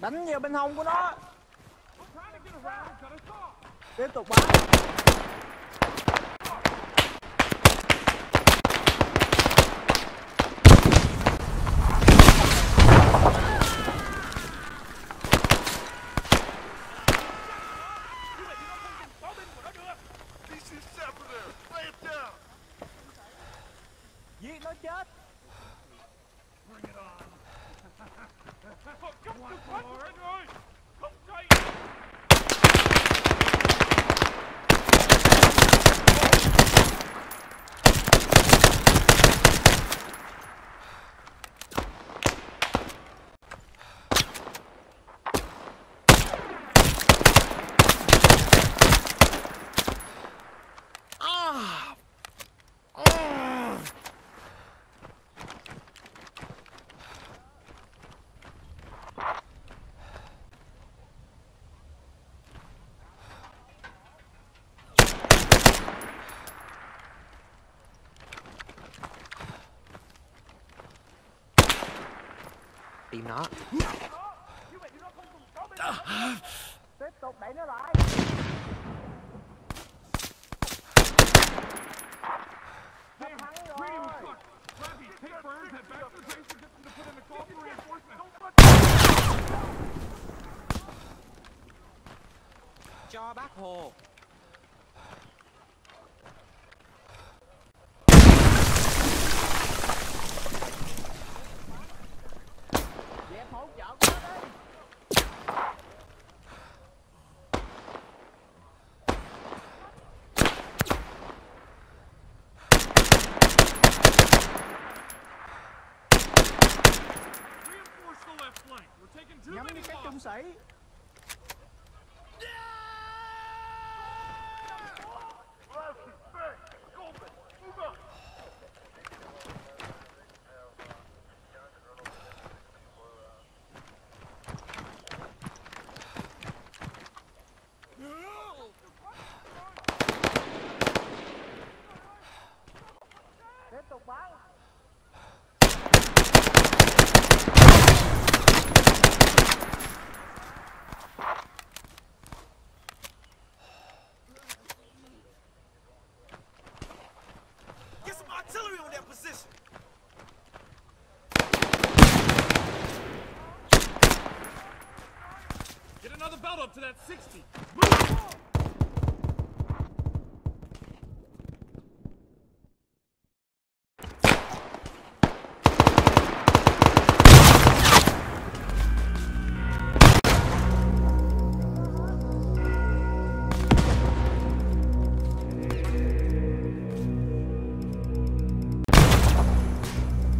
Đánh vào bên hông của nó. Tiếp tục bắn. Giết nó chết. Tìm nó. Tiếp tục đẩy nó lại. Cho bác Hồ. Nhắm đi các trung sĩ. Tiếp tục bắn. Get another belt up to that 60. Move on.